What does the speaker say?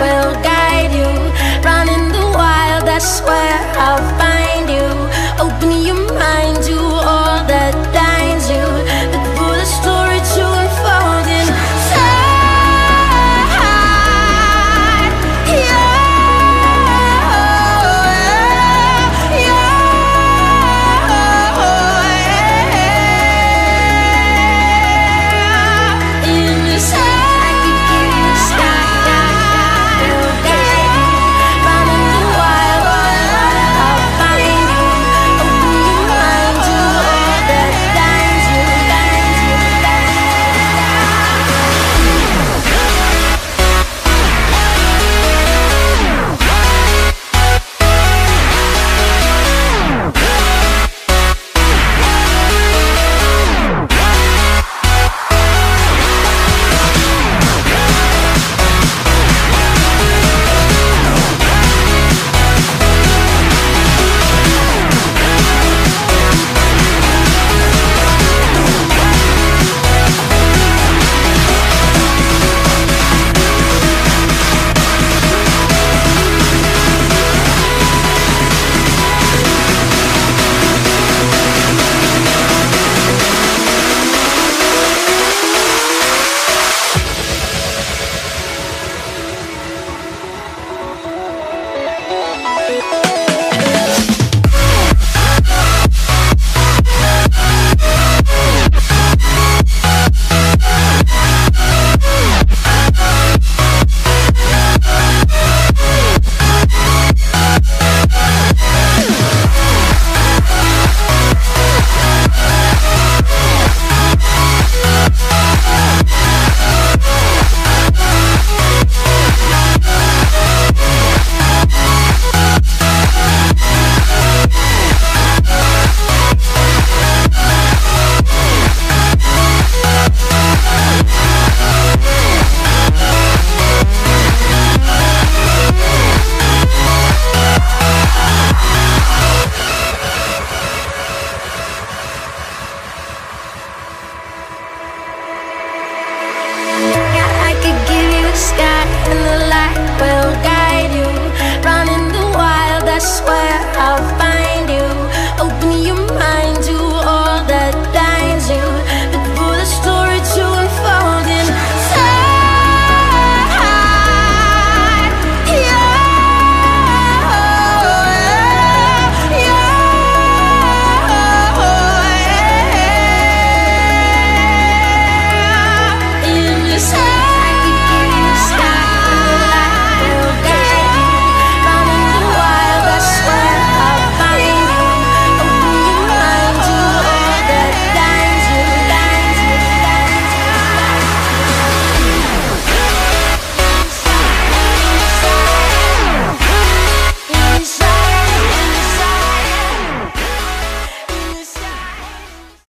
will guide you. Run in the wild, that's where I'll find you.